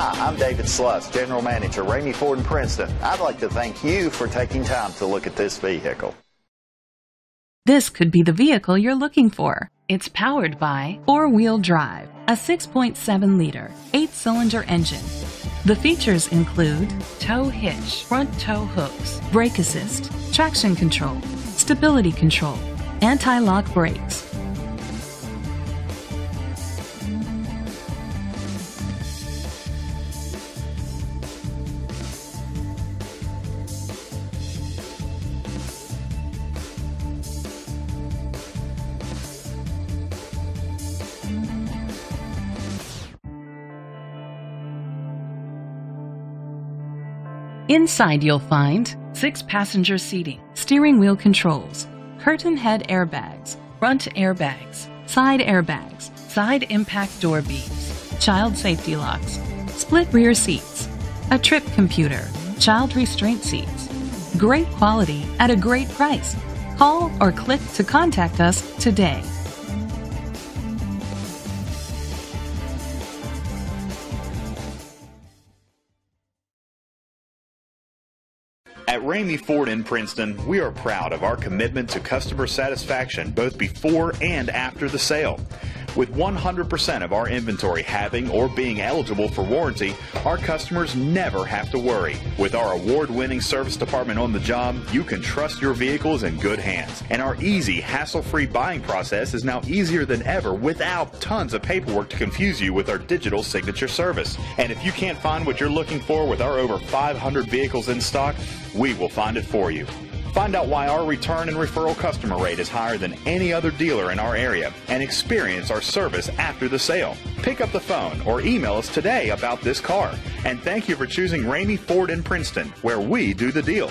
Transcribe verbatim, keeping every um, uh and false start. Hi, I'm David Sluss, General Manager, Ramey Ford in Princeton. I'd like to thank you for taking time to look at this vehicle. This could be the vehicle you're looking for. It's powered by four-wheel drive, a six point seven liter, eight-cylinder engine. The features include tow hitch, front tow hooks, brake assist, traction control, stability control, anti-lock brakes. Inside you'll find six passenger seating, steering wheel controls, curtain head airbags, front airbags, side airbags, side impact door beams, child safety locks, split rear seats, a trip computer, child restraint seats. Great quality at a great price. Call or click to contact us today. At Ramey Ford in Princeton, we are proud of our commitment to customer satisfaction both before and after the sale. With one hundred percent of our inventory having or being eligible for warranty, our customers never have to worry. With our award-winning service department on the job, you can trust your vehicle is in good hands. And our easy, hassle-free buying process is now easier than ever without tons of paperwork to confuse you with our digital signature service. And if you can't find what you're looking for with our over five hundred vehicles in stock, we will find it for you. Find out why our return and referral customer rate is higher than any other dealer in our area and experience our service after the sale. Pick up the phone or email us today about this car. And thank you for choosing Ramey Ford in Princeton, where we do the deal.